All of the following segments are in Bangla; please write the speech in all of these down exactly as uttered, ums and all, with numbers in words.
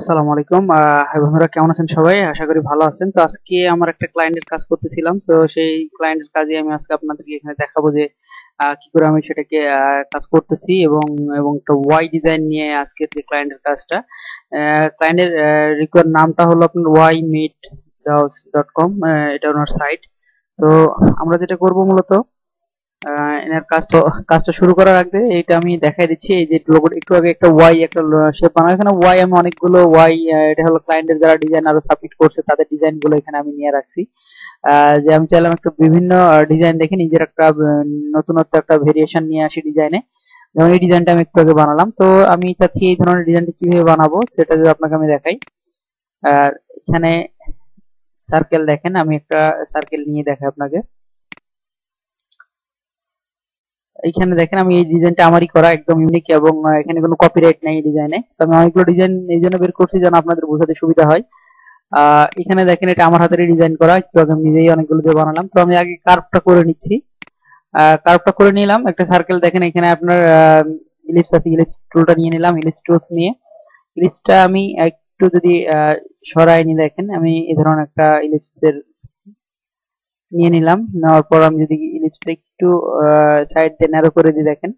আসসালামু আলাইকুম বন্ধুরা, কেমন আছেন সবাই? আশা করি ভালো আছেন। তো আজকে আমার একটা ক্লায়েন্টের কাজ করতেছিলাম, তো সেই ক্লায়েন্টের কাজে আমি আজকে আপনাদেরকে এখানে দেখাবো যে কি করে আমি সেটাকে কাজ করতেছি এবং এবং একটা ওয়াই ডিজাইন নিয়ে আজকে যে ক্লায়েন্টের কাজটা, ক্লায়েন্টের রিকোয়ার নামটা হলো আপনার ওয়াই মেট দাউস ডট কম, এটা ওনার সাইট। তো আমরা যেটা করব মূলত এনার কাজটা কাজটা শুরু করার আগে এটা আমি দেখাই দিচ্ছি। এই যে লোগো একটু আগে একটা ওয়াই একটা শেপ বানানো, এখানে ওয়াই আমি অনেকগুলো ওয়াই, এটা হলো ক্লায়েন্টের যারা ডিজাইন আরো সাবমিট করছে তাদের ডিজাইন গুলো এখানে আমি নিয়ে রাখছি, যে আমি চাইলাম একটা বিভিন্ন ডিজাইন দেখে নিজের একটা নতুনত্ব একটা ভেরিয়েশন নিয়ে আসি ডিজাইনে। যেমন এই ডিজাইনটা আমি একটু আগে বানালাম, তো আমি চাচ্ছি এই ধরনের ডিজাইনটা কিভাবে বানাবো সেটা যদি আপনাকে আমি দেখাই। আর এখানে সার্কেল দেখেন, আমি একটা সার্কেল নিয়ে দেখাই আপনাকে। এইখানে দেখেন আমি এই ডিজাইনটা আমারই করা, একদম ইউনিক এবং এখানে কোনো কপিরাইট নাই এই ডিজাইনে। তো আমি অনেকগুলো ডিজাইন এই জন্য বের করছি যেন আপনাদের বোঝাতে সুবিধা হয়। আহ এখানে দেখেন এটা আমার হাতেরই ডিজাইন করা, একটু আগে আমি নিজেই অনেকগুলো দিয়ে বানালাম। তো আমি আগে কার্ভটা করে নিচ্ছি, আহ কার্ভটা করে নিলাম। একটা সার্কেল দেখেন এখানে আপনার ইলিপস আছে, ইলিপস টুলটা নিয়ে নিলাম। ইলিপস টুলস নিয়ে ইলিপসটা আমি একটু যদি আহ সরাই নি, দেখেন আমি এই ধরনের একটা ইলিপসের নিয়ে নিলাম। নেওয়ার পর আমি যদি ইলিপসটা একটু সাইড দিয়ে ন্যারো করে দিই, দেখেন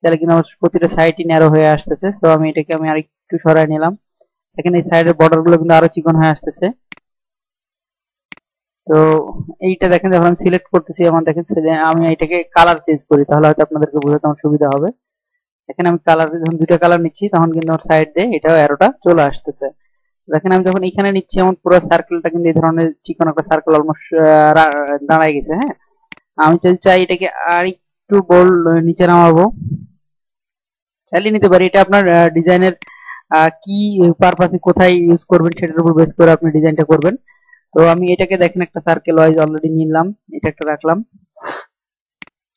তাহলে কিন্তু আমার প্রতিটা সাইডই ন্যারো হয়ে আসতেছে। তো আমি এটাকে আমি আরেকটু সরাই নিলাম, দেখেন এই সাইডের বর্ডার গুলো কিন্তু আরো চিকন হয়ে আসতেছে। তো এইটা দেখেন যখন আমি সিলেক্ট করতেছি, আমার দেখেন আমি এটাকে কালার চেঞ্জ করি, তাহলে হয়তো আপনাদেরকে বোঝাতে আমার সুবিধা হবে। দেখেন আমি কালার যখন দুইটা কালার নিচ্ছি তখন কিন্তু আমার সাইড দিয়ে এটাও অ্যারোটা চলে আসতেছে। দেখেন আমি যখন এখানে নিচ্ছি আমার পুরো সার্কেলটা কিন্তু এই ধরনের চিকন একটা সার্কেল অলমোস্ট দাঁড়ায় গেছে। হ্যাঁ, আমি চাই এটাকে আর একটু বল নিচে নামাবো, চালিয়ে নিতে পারি। এটা আপনার ডিজাইনের কি পারপাসে কোথায় ইউজ করবেন সেটার উপর বেস করে আপনি ডিজাইনটা করবেন। তো আমি এটাকে দেখেন একটা সার্কেল ওয়াইজ অলরেডি নিলাম, এটা একটা রাখলাম।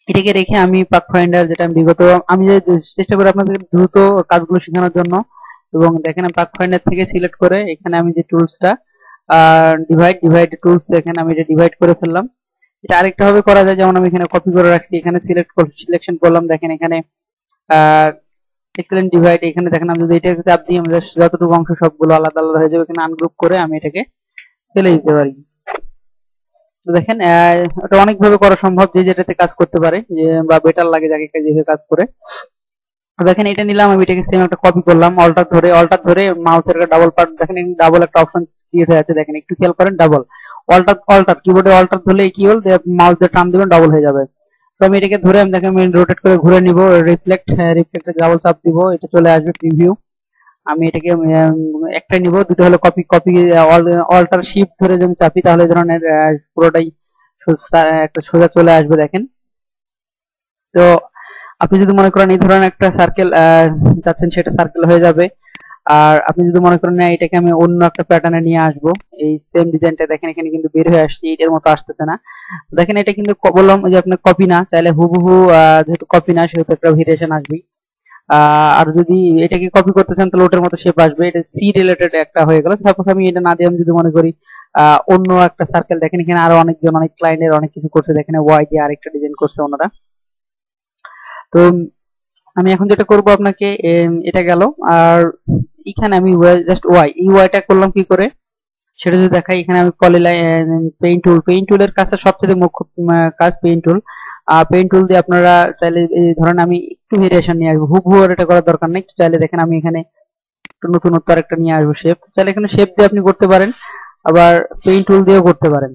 এটাকে রেখে আমি পাথফাইন্ডার, যেটা আমি বিগত আমি যে চেষ্টা করি আপনাদের দ্রুত কাজগুলো শেখানোর জন্য, এবং দেখেন আমি পাথফাইন্ডার থেকে সিলেক্ট করে এখানে আমি যে টুলসটা ডিভাইড ডিভাইড টুলস, দেখেন আমি এটা ডিভাইড করে ফেললাম। এটা আরেকটা ভাবে করা যায়, যেমন আমি এখানে কপি করে রাখছি, এখানে সিলেক্ট সিলেকশন করলাম, দেখেন এখানে এক্সেলেন্ট ডিভাইড। এখানে দেখেন আমি যদি এটাকে চাপ দিই আমাদের যতটুকু অংশ সবগুলো আলাদা আলাদা হয়ে যাবে, এখানে আনগ্রুপ করে আমি এটাকে ফেলে দিতে পারি। তো দেখেন এটা অনেকভাবে করা সম্ভব, যে যেটাতে কাজ করতে পারে বা বেটার লাগে যাকে যেভাবে কাজ করে। দেখেন এটা নিলাম আমি, এটাকে সেম একটা কপি করলাম, অল্টার ধরে অল্টার ধরে মাউসের ডাবল পার্ট, দেখেন ডাবল একটা অপশন ক্রিয়েট হয়ে আছে, দেখেন একটু খেয়াল করেন ডাবল অল্টার অল্টার কিবোর্ডে অল্টার ধরলে কি হল মাউস দিয়ে টান দিবেন ডাবল হয়ে যাবে। তো আমি এটাকে ধরে আমি দেখেন রোটেট করে ঘুরে নিব, রিফ্লেক্ট রিফ্লেক্টে ডাবল চাপ দিব, এটা চলে আসবে প্রিভিউ। আমি এটাকে একটা নিব, দুটো হলো কপি কপি অল্টার শিফট ধরে যদি আমি চাপি তাহলে এই ধরনের পুরোটাই একটা সোজা চলে আসবে। দেখেন তো আপনি যদি মনে করেন এই ধরনের একটা সার্কেল যাচ্ছেন সেটা সার্কেল হয়ে যাবে। আর আপনি যদি মনে করেন না এটাকে আমি অন্য একটা প্যাটার্নে নিয়ে আসবো, এই সেম ডিজাইনটা দেখেন এখানে কিন্তু বের হয়ে আসছে, এটার মতো আসতেছে না। দেখেন এটা কিন্তু বললাম যে আপনার কপি না, চাইলে হুবহু যেহেতু কপি না সেহেতু একটা ভেরিয়েশন আসবেই। আর যদি এটাকে কপি করতে চান তাহলে ওটার মতো শেপ আসবে। এটা সি রিলেটেড একটা হয়ে গেল। সাপোজ আমি এটা না দিয়ে আমি যদি মনে করি অন্য একটা সার্কেল, দেখেন এখানে আরো অনেকজন অনেক ক্লায়েন্টের অনেক কিছু করছে, দেখেন ওয়াই দিয়ে আরেকটা ডিজাইন করছে ওনারা। তো আমি এখন যেটা করব আপনাকে, এটা গেল। আর এখানে আমি জাস্ট ওয়াই এই ওয়াইটা করলাম কি করে সেটা যদি দেখাই। এখানে আমি পলিলাইন পেইন্ট টুল, পেইন্ট টুলের কাছে সবচেয়ে মুখ্য কাজ পেইন্ট টুল। পেইন্ট টুল দিয়ে আপনারা চাইলে এই ধরেন আমি একটু ভেরিয়েশন নিয়ে আসবো, হুবহু এটা করার দরকার নেই। চাইলে দেখেন আমি এখানে একটু নতুনত্ব আরেকটা নিয়ে আসবো শেপ, চাইলে এখানে শেপ দিয়ে আপনি করতে পারেন, আবার পেইন্ট টুল দিয়েও করতে পারেন।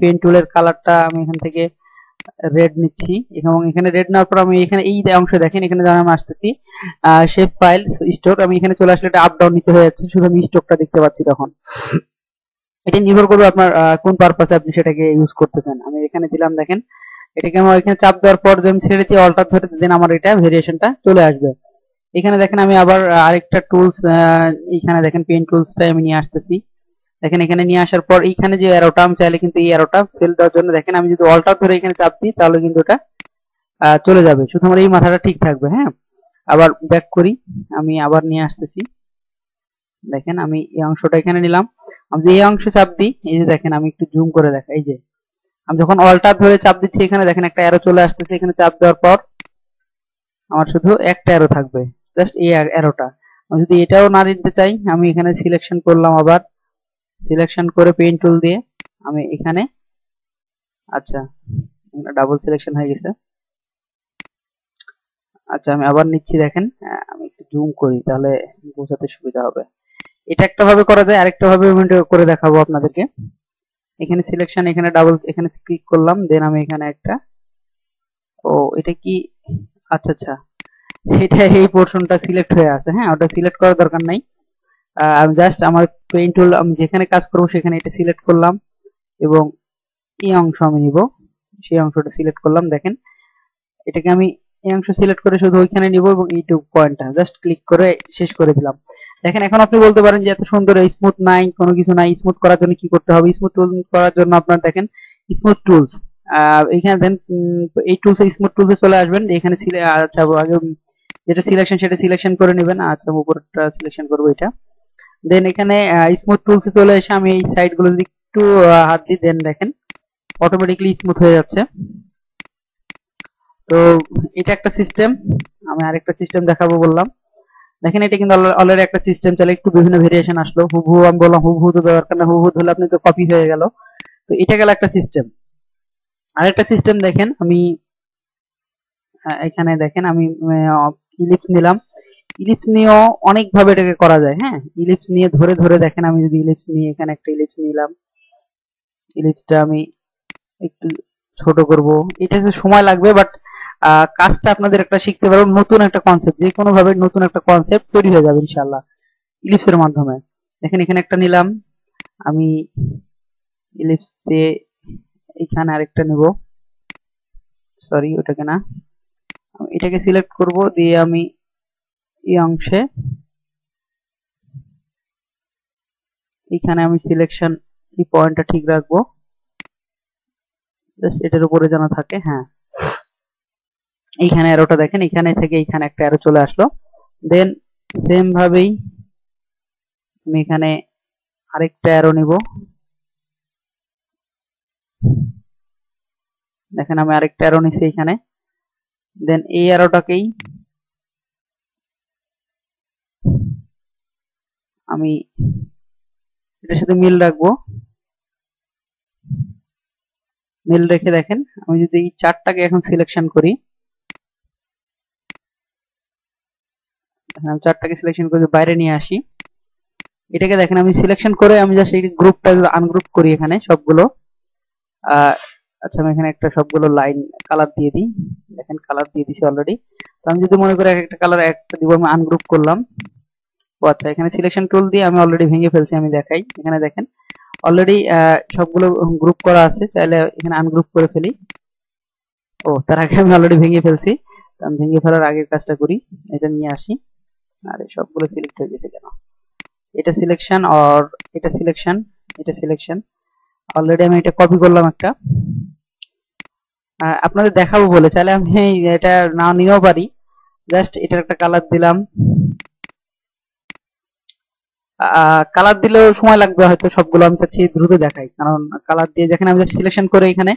পেইন্ট টুলের কালারটা আমি এখান থেকে রেড নিচ্ছি, এবং এখানে রেড নেওয়ার পর আমি এখানে এই অংশে দেখেন এখানে যখন আমি আসতেছি শেপ ফাইল স্টক, আমি এখানে চলে আসলে এটা আপ ডাউন নিচে হয়ে যাচ্ছে, শুধু আমি স্টকটা দেখতে পাচ্ছি। তখন এটা নির্ভর করবে আপনার কোন পারপাসে আপনি সেটাকে ইউজ করতেছেন। আমি এখানে দিলাম, দেখেন এটাকে আমি এখানে চাপ দেওয়ার পর যদি আমি ছেড়ে দিয়ে অল্টার ধরে দেন আমার এটা ভেরিয়েশনটা চলে আসবে। এখানে দেখেন আমি আবার আরেকটা টুলস, এখানে দেখেন পেন টুলসটা আমি নিয়ে আসতেছি। দেখেন এখানে নিয়ে আসার পর এইখানে যে অ্যারোটা আমি চাইলে কিন্তু এই অ্যারোটা ফেল দেওয়ার জন্য দেখেন আমি যদি অল্টার ধরে এখানে চাপ দিই তাহলে কিন্তু ওটা চলে যাবে, শুধু আমার এই মাথাটা ঠিক থাকবে। হ্যাঁ, আবার ব্যাক করি, আমি আবার নিয়ে আসতেছি। দেখেন আমি এই অংশটা এখানে নিলাম, আমি এই অংশ চাপ দিই, এই যে দেখেন আমি একটু জুম করে দেখা, এই যে আমি যখন অল্টার ধরে চাপ দিচ্ছি এখানে দেখেন একটা অ্যারো চলে আসতেছে। এখানে চাপ দেওয়ার পর আমার শুধু একটা অ্যারো থাকবে, জাস্ট এই অ্যারোটা। যদি এটাও না নিতে চাই আমি এখানে সিলেকশন করলাম, আবার সিলেকশন করে পেন টুল দিয়ে আমি এখানে, আচ্ছা এটা ডাবল সিলেকশন হয়ে গেছে। আচ্ছা আমি আবার নিচ্ছি, দেখেন আমি একটু জুম করি তাহলে বোঝাতে সুবিধা হবে। এটা একটা ভাবে করা যায়, আরেকটা ভাবে করে দেখাবো আপনাদেরকে। এখানে সিলেকশন, এখানে ডাবল, এখানে ক্লিক করলাম, দেন আমি এখানে একটা, ও এটা কি, আচ্ছা আচ্ছা এটা এই পোর্শনটা সিলেক্ট হয়ে আছে। হ্যাঁ ওটা সিলেক্ট করার দরকার নাই, আমি জাস্ট আমার পেইন্ট টুল আমি যেখানে কাজ করব সেখানে এটা সিলেক্ট করলাম এবং এই অংশ আমি নিব, সেই অংশটা সিলেক্ট করলাম। দেখেন এটাকে আমি এই অংশ সিলেক্ট করে শুধু ওইখানে নিব এবং ইউটিউব পয়েন্টটা জাস্ট ক্লিক করে শেষ করে দিলাম। দেখেন এখন আপনি বলতে পারেন যে এত সুন্দর স্মুথ নাই, কোনো কিছু নাই। স্মুথ করার জন্য কি করতে হবে? স্মুথ টুল করার জন্য আপনার দেখেন স্মুথ টুলস, এইখানে দেন এই টুলস, স্মুথ টুলসে চলে আসবেন। এখানে আচ্ছা আগে যেটা সিলেকশন সেটা সিলেকশন করে নেবেন। আচ্ছা আমি উপরটা সিলেকশন করবো, এটা দেন এখানে স্মুথ টুলসে চলে এসে আমি এই সাইডগুলো যদি একটু হাত দিই দেন দেখেন অটোমেটিকলি স্মুথ হয়ে যাচ্ছে। তো এটা একটা সিস্টেম, আমি আরেকটা সিস্টেম দেখাবো বললাম। দেখেন এটা কিন্তু অলরেডি একটা সিস্টেম চলে, একটু বিভিন্ন ভেরিয়েশন আসলো। হুবহু আমি বললাম, হুবহু তো দরকার না, হুবহু হলে আপনি তো কপি হয়ে গেল। তো এটা গেল একটা সিস্টেম। আরেকটা সিস্টেম দেখেন আমি এখানে দেখেন আমি ইলিপস নিলাম। ইলিপস নিয়েও অনেকভাবে এটাকে করা যায়। হ্যাঁ ইলিপস নিয়ে ধরে ধরে দেখেন আমি যদি ইলিপস নিয়ে এখানে একটা ইলিপস নিলাম, ইলিপসটা আমি একটু ছোট করব, এটা সময় লাগবে বাট কাজটা আপনাদের একটা শিখতে পারবো। নতুন একটা কনসেপ্ট, যে কোনো ভাবে নতুন একটা কনসেপ্ট তৈরি হয়ে যাবে ইনশাআল্লাহ ইলিপসের মাধ্যমে। দেখেন এখানে একটা নিলাম আমি ইলিপস দিয়ে, এখানে আরেকটা নেব, সরি ওটাকে না, আমি এটাকে সিলেক্ট করব দিয়ে আমি এই অংশে এখানে আমি সিলেকশন এই পয়েন্টটা ঠিক রাখবো, জাস্ট এটার উপরে যেন থাকে। হ্যাঁ এইখানে অ্যারোটা দেখেন এখানে থেকে এইখানে একটা অ্যারো চলে আসলো। দেন সেম ভাবেই আমি এখানে আরেকটা অ্যারো নিব। দেখেন আমি আরেকটা অ্যারো নিছি এখানে, দেন এই অ্যারোটাকেই আমি এটার সাথে মিল রাখবো। মিল রেখে দেখেন আমি যদি এই চারটাকে এখন সিলেকশন করি, চারটাকে সিলেকশন করে বাইরে নিয়ে আসি, এটাকে দেখেন আমি সিলেকশন করে আমি জাস্ট এই গ্রুপটা আনগ্রুপ করি এখানে সবগুলো। আচ্ছা আমি এখানে একটা সবগুলো লাইন কালার দিয়ে দিই, দেখেন কালার দিয়ে দিছি অলরেডি। তো আমি যদি মনে করি এক একটা কালার একটা দিব, আমি আনগ্রুপ করলাম। ও আচ্ছা এখানে সিলেকশন টুল দিয়ে আমি অলরেডি ভেঙে ফেলছি, আমি দেখাই। এখানে দেখেন অলরেডি সবগুলো গ্রুপ করা আছে, চাইলে এখানে আনগ্রুপ করে ফেলি। ও তার আগে আমি অলরেডি ভেঙে ফেলছি, আমি ভেঙে ফেলার আগের কাজটা করি, এটা নিয়ে আসি। আরে সবগুলো সিলেক্ট হয়ে গেছে কেন? এটা সিলেকশন আর এটা সিলেকশন, এটা সিলেকশন। অলরেডি আমি এটা কপি করলাম একটা, আপনাদের দেখাবো বলে। চাইলে আমি এটা না নিয়েও পারি, জাস্ট এটার একটা কালার দিলাম। কালার দিলেও সময় লাগবে হয়তো, সবগুলো আমি চাচ্ছি দ্রুত দেখাই, কারণ কালার দিয়ে দেখেন আমি সিলেকশন করে এখানে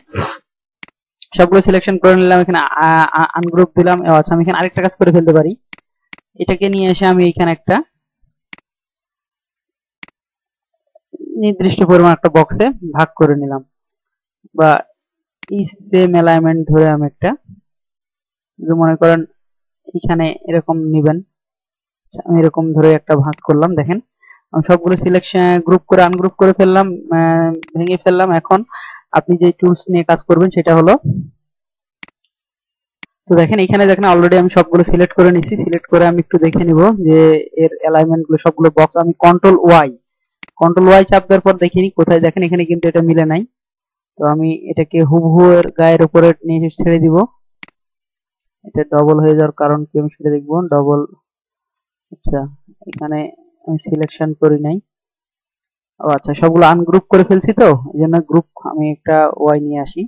সবগুলো সিলেকশন করে নিলাম, এখানে আনগ্রুপ দিলাম। আচ্ছা আমি এখানে আরেকটা কাজ করে ফেলতে পারি, এটাকে নিয়ে এসে আমি এখানে একটা নির্দিষ্ট পরিমাণ একটা বক্সে ভাগ করে নিলাম, বা এই সেম অ্যালাইনমেন্ট ধরে আমি একটা যদি মনে করেন এখানে এরকম নেবেন, আমি এরকম ধরে একটা ভাঁজ করলাম। দেখেন আমি সবগুলো সিলেকশন গ্রুপ করে আনগ্রুপ করে ফেললাম, ভেঙে ফেললাম। এখন আপনি যে টুলস নিয়ে কাজ করবেন সেটা হলো, তো দেখেন এখানে দেখেন অলরেডি আমি সবগুলো সিলেক্ট করে নিছি। সিলেক্ট করে আমি একটু দেখে নিব যে এর অ্যালাইনমেন্ট গুলো সবগুলো বক্স, আমি কন্ট্রোল ওয়াই কন্ট্রোল ওয়াই চাপ দেওয়ার পর দেখিনি কোথায়। দেখেন এখানে কিন্তু এটা মিলে নাই, তো আমি এটাকে হুবহু এর গায়ের উপরে নিয়ে ছেড়ে দিব। এটা ডবল হয়ে যাওয়ার কারণ কি আমি সেটা দেখবো। ডবল, আচ্ছা এখানে আমি সিলেকশন করি নাই। ও আচ্ছা সবগুলো আনগ্রুপ করে ফেলছি, তো এই জন্য গ্রুপ আমি একটা ওয়াই নিয়ে আসি,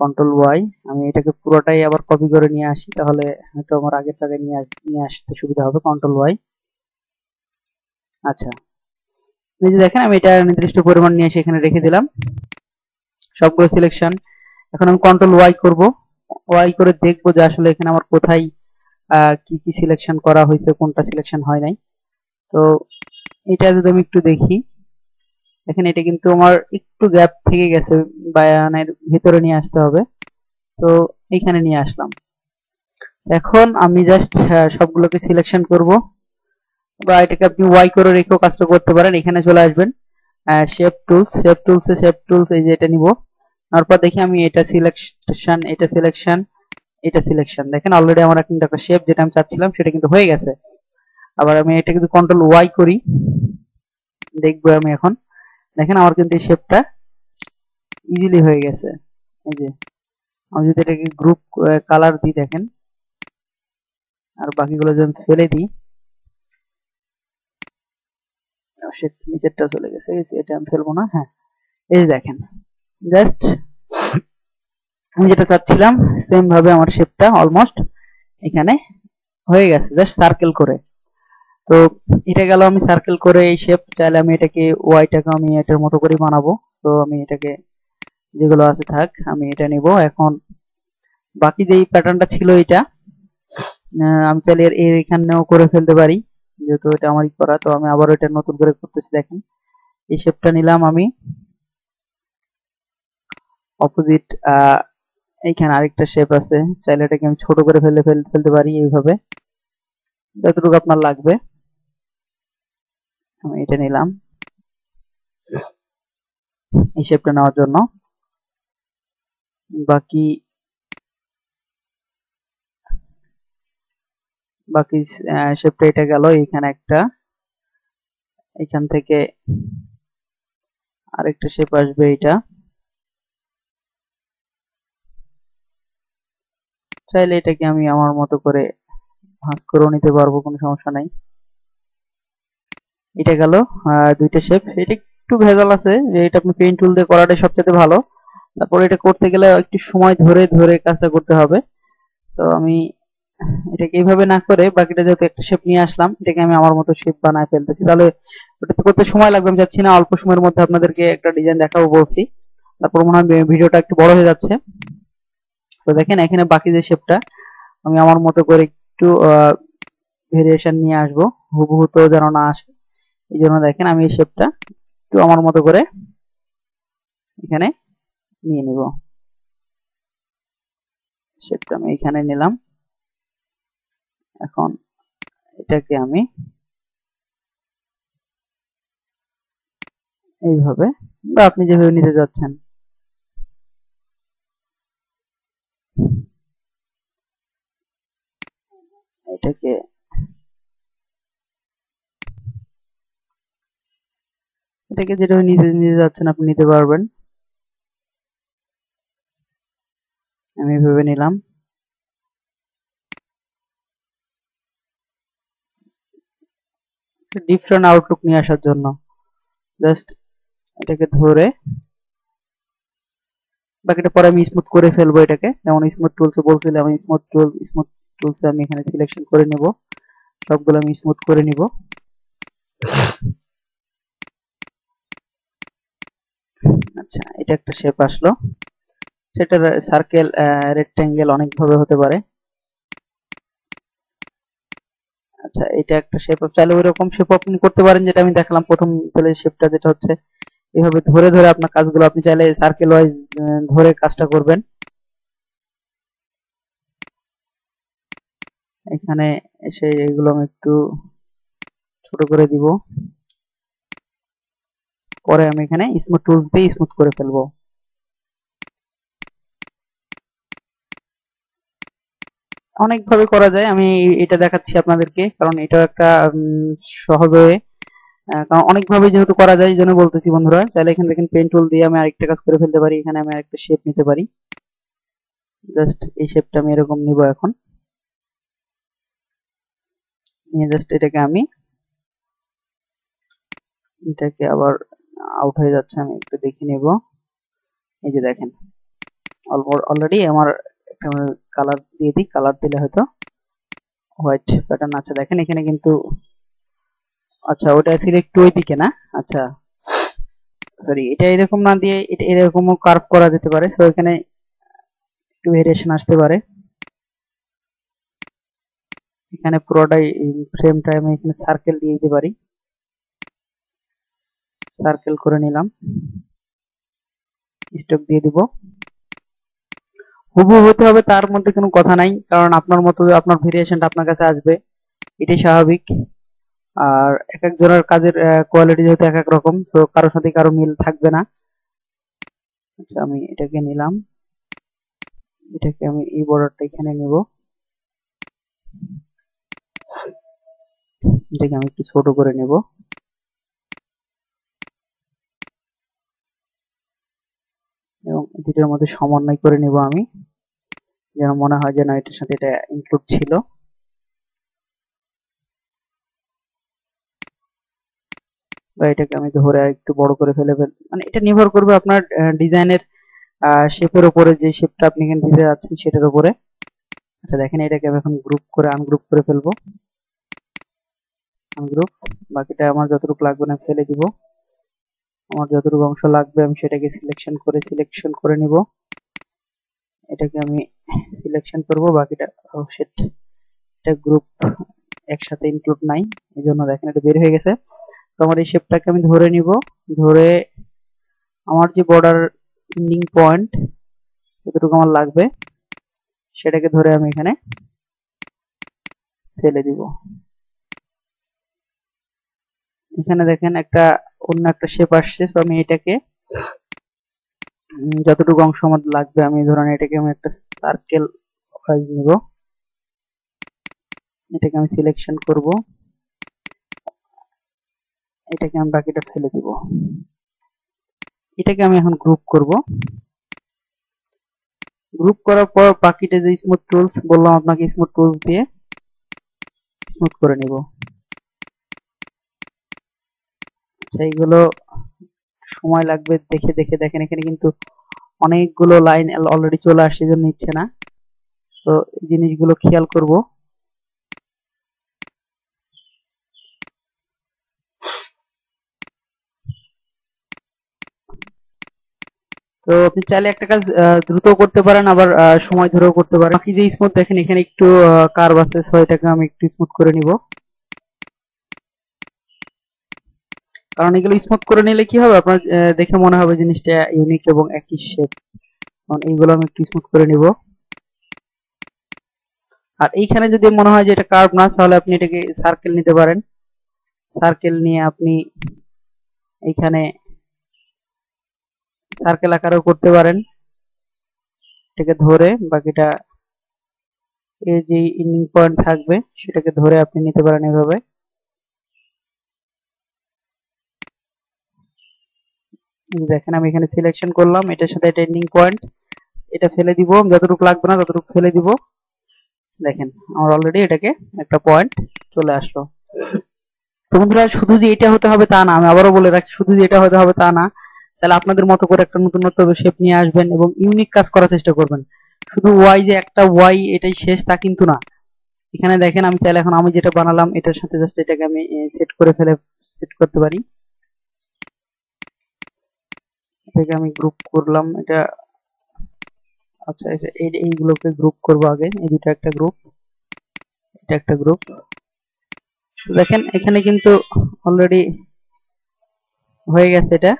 কন্ট্রোল ওয়াই। আমি এটাকে পুরোটাই আবার কপি করে নিয়ে আসি, তাহলে হয়তো আমার আগের জায়গায় নিয়ে নিয়ে আসতে সুবিধা হবে, কন্ট্রোল ওয়াই। আচ্ছা এই যে দেখেন আমি এটা নির্দিষ্ট পরিমাণ নিয়ে এসে এখানে রেখে দিলাম, সবগুলো সিলেকশন। এখন আমি কন্ট্রোল ওয়াই করব, ওয়াই করে দেখবো যে আসলে এখানে আমার কোথায় কি কি সিলেকশন করা হয়েছে, কোনটা সিলেকশন হয় নাই। तो এটা যদি আমি একটু দেখি দেখেন এটা কিন্তু আমার একটু গ্যাপ থেকে গেছে বায়ানের ভিতরে নিয়ে আসতে হবে তো এইখানে নিয়ে আসলাম এখন আমি জাস্ট সবগুলোকে সিলেকশন করব বা এটাকে আপনি ওয়াই করে রেখেও কাজটা করতে পারেন এখানে চলে আসবেন শেপ টুলস শেপ টুলস এ শেপ টুলস এই যে এটা নিব তারপর দেখি আমি এটা সিলেকশন এটা সিলেকশন এটা সিলেকশন দেখেন অলরেডি আমার কিন্তু একটা শেপ যেটা আমি চাচ্ছিলাম সেটা কিন্তু হয়ে গেছে আবার আমি এটা কিন্তু কন্ট্রোল ওয়াই করি দেখব আমি এখন দেখেন আমার কিন্তু এই শেপটা ইজিলি হয়ে গেছে এই যে আমি যদি এটাকে গ্রুপ কালার দিই দেখেন আর বাকিগুলো যদি ফেলে দিই সেটা নিচেরটা চলে গেছে এটা আমি ফেলবো না হ্যাঁ এই দেখেন জাস্ট আমি যেটা চাচ্ছিলাম সেম ভাবে আমার শেপটা অলমোস্ট এখানে হয়ে গেছে জাস্ট সার্কেল করে তো এটা গেল আমি সার্কেল করে এই শেপ চাইলে আমি এটাকে ওয়াইটাকে আমি এটার মতো করে বানাবো তো আমি এটাকে যেগুলো আছে থাক আমি এটা নেব এখন বাকি যেই প্যাটার্নটা ছিল এটা আমি চাইলে এর এখানেও করে ফেলতে পারি যেহেতু এটা আমারই করা তো আমি আবার এটা নতুন করে করতেছি দেখেন এই শেপটা নিলাম আমি অপোজিট এইখানে আরেকটা শেপ আছে চাইলে এটাকে আমি ছোট করে ফেলে ফেলতে পারি এইভাবে যতটুকু আপনার লাগবে আমি এটা নিলাম এই শেপটা নেওয়ার জন্য বাকি বাকি শেপটা এটা গেল এখানে একটা এখান থেকে আরেকটা শেপ আসবে এটা চাইলে এটাকে আমি আমার মতো করে ভাঁজ করেও নিতে পারবো কোনো সমস্যা নাই এটা গেল দুইটা শেপ এটা একটু ভেজাল আছে এটা আপনি পেইন্ট টুল দিয়ে করাটাই সবচেয়ে ভালো তারপরে এটা করতে গেলে একটু সময় ধরে ধরে কাজটা করতে হবে তো আমি এটাকে এইভাবে না করে বাকিটা যেহেতু একটা শেপ নিয়ে আসলাম এটাকে আমি আমার মতো শেপ বানায় ফেলতেছি তাহলে ওটা তো করতে সময় লাগবে আমি যাচ্ছি না অল্প সময়ের মধ্যে আপনাদেরকে একটা ডিজাইন দেখাবো বলছি তারপর মনে হয় ভিডিওটা একটু বড় হয়ে যাচ্ছে তো দেখেন এখানে বাকি যে শেপটা আমি আমার মতো করে একটু ভেরিয়েশন নিয়ে আসবো হুবহু তো যেন না আসে এই জন্য দেখেন আমি এই শেপটা একটু আমার মতো করে এখানে নিয়ে নিব শেপটা আমি এখানে নিলাম এখন এটাকে আমি এইভাবে বা আপনি যেভাবে নিতে যাচ্ছেন এটাকে এটাকে যেটা নিতে নিতে যাচ্ছেন আপনি নিতে পারবেন আমি ভেবে নিলাম ডিফারেন্ট আউটলুক নিয়ে আসার জন্য জাস্ট এটাকে ধরে বাকিটা পরে আমি স্মুথ করে ফেলবো এটাকে যেমন স্মুথ টুলস বলছিলাম আমি স্মুথ টুল স্মুথ টুলস আমি এখানে সিলেকশন করে নেব সবগুলো আমি স্মুথ করে নিব আচ্ছা এটা একটা শেপ আসলো সেটা সার্কেল রেক্ট্যাঙ্গেল অনেক ভাবে হতে পারে আচ্ছা এটা একটা শেপ চাইলে ওইরকম শেপ আপনি করতে পারেন যেটা আমি দেখালাম প্রথম তাহলে শেপটা যেটা হচ্ছে এইভাবে ধরে ধরে আপনার কাজগুলো আপনি চাইলে সার্কেল ওয়াইজ ধরে কাজটা করবেন এখানে এসে এইগুলো আমি একটু ছোট করে দিব পরে আমি এখানে স্মুথ টুলস দিয়ে স্মুথ করে ফেলবো অনেকভাবে করা যায় আমি এটা দেখাচ্ছি আপনাদেরকে কারণ এটা একটা সহজ হয়ে কারণ অনেকভাবে যেহেতু করা যায় এই জন্য বলতেছি বন্ধুরা চাইলে এখানে দেখেন পেন টুল দিয়ে আমি আরেকটা কাজ করে ফেলতে পারি এখানে আমি আরেকটা শেপ নিতে পারি জাস্ট এই শেপটা আমি এরকম নিব এখন নিয়ে জাস্ট এটাকে আমি এটাকে আবার আউট হয়ে যাচ্ছে আমি একটু দেখে নেব এই যে দেখেন অলরেডি আমার কালার দিয়ে দিই কালার দিলে হয়তো হোয়াইট প্যাটার্ন আছে দেখেন এখানে কিন্তু আচ্ছা ওটা সিলেক্ট ওই দিকে না আচ্ছা সরি এটা এরকম না দিয়ে এটা এরকমও কার্ভ করা যেতে পারে সো এখানে একটু ভেরিয়েশন আসতে পারে এখানে পুরোটাই ফ্রেমটা আমি এখানে সার্কেল দিয়ে দিতে পারি, সার্কেল করে নিলাম, স্টক দিয়ে দিব। হুবহু হতে হবে তার মধ্যে কোনো কথা নাই, কারণ আপনার মতো আপনার ভেরিয়েশনটা আপনার কাছে আসবে, এটাই স্বাভাবিক। আর এক এক জনের কাজের কোয়ালিটি যেহেতু এক এক রকম, সো কারোর সাথে কারো মিল থাকবে না। আচ্ছা আমি এটাকে নিলাম, এটাকে আমি এই বর্ডারটা এখানে নেব, এটাকে আমি একটু ছোট করে নেব। এবং দুটোর মধ্যে সমন্বয় করে নেব আমি, যেন মনে হয় যেন এটার সাথে এটা ইনক্লুড ছিল। বা এটাকে আমি ধরে একটু বড় করে ফেলে ফেল, মানে এটা নির্ভর করবে আপনার ডিজাইনের শেপের উপরে, যে শেপটা আপনি এখানে দিতে যাচ্ছেন সেটার উপরে। আচ্ছা দেখেন এটাকে আমি এখন গ্রুপ করে আনগ্রুপ করে ফেলবো, আনগ্রুপ, বাকিটা আমার যতটুকু লাগবে না ফেলে দিব। আমার যতটুকু অংশ লাগবে আমি সেটাকে সিলেকশন করে সিলেকশন করে নিব, এটাকে আমি সিলেকশন করব, বাকিটা সেট এটা গ্রুপ একসাথে ইনক্লুড নাই, এই জন্য দেখেন এটা বের হয়ে গেছে। তো আমার এই শেপটাকে আমি ধরে নিব, ধরে আমার যে বর্ডার এন্ডিং পয়েন্ট যতটুকু আমার লাগবে সেটাকে ধরে আমি এখানে ফেলে দিব। এখানে দেখেন একটা অন্য একটা শেপ আসছে, তো আমি এটাকে যতটুকু অংশ আমার লাগবে আমি ধরেন এটাকে আমি একটা সার্কেল ওয়াইজ নিব, এটাকে আমি সিলেকশন করব, এটাকে আমি বাকিটা ফেলে দিব। এটাকে আমি এখন গ্রুপ করব, গ্রুপ করার পর বাকিটা যে স্মুথ টুলস বললাম আপনাকে, স্মুথ টুলস দিয়ে স্মুথ করে নিব। আচ্ছা এইগুলো সময় লাগবে, দেখে দেখে দেখেন এখানে কিন্তু অনেকগুলো লাইন অলরেডি চলে আসছে, জন্য নিচ্ছে না, তো এই জিনিসগুলো খেয়াল করব। তো আপনি চাইলে একটা কাজ দ্রুত করতে পারেন, আবার সময় ধরেও করতে পারেন। বাকি যে স্মুথ দেখেন এখানে একটু কার্ভ আছে, সো এটাকে আমি একটু স্মুথ করে নিব, কারণ এগুলো স্মুথ করে নিলে কি হবে আপনার দেখে মনে হবে জিনিসটা ইউনিক এবং একই শেপ। কারণ এইগুলো আমি একটু স্মুথ করে নিব। আর এইখানে যদি মনে হয় যে এটা কার্ভ না, তাহলে আপনি এটাকে সার্কেল নিতে পারেন, সার্কেল নিয়ে আপনি এইখানে সার্কেল আকারও করতে পারেন, এটাকে ধরে বাকিটা এই যে ইন্ডিং পয়েন্ট থাকবে সেটাকে ধরে আপনি নিতে পারেন এইভাবে। দেখেন আমি এখানে সিলেকশন করলাম, এটার সাথে এটা এন্ডিং পয়েন্ট, এটা ফেলে দিব, যতটুকু লাগবে না ততটুকু ফেলে দিব। দেখেন আমার অলরেডি এটাকে একটা পয়েন্ট চলে আসলো। তো বন্ধুরা শুধু যে এটা হতে হবে তা না, আমি আবারও বলে রাখি, শুধু যে এটা হতে হবে তা না, তাহলে আপনাদের মতো করে একটা নতুনত্ব শেপ নিয়ে আসবেন এবং ইউনিক কাজ করার চেষ্টা করবেন। শুধু ওয়াই যে একটা ওয়াই এটাই শেষ তা কিন্তু না। এখানে দেখেন আমি চাইলে এখন আমি যেটা বানালাম এটার সাথে জাস্ট এটাকে আমি সেট করে ফেলে সেট করতে পারি, এটাকে আমি গ্রুপ করলাম এটা। আচ্ছা এই এইগুলোকে গ্রুপ করব আগে, এই দুটো একটা গ্রুপ, এটা একটা গ্রুপ। দেখেন এখানে কিন্তু অলরেডি হয়ে গেছে এটা।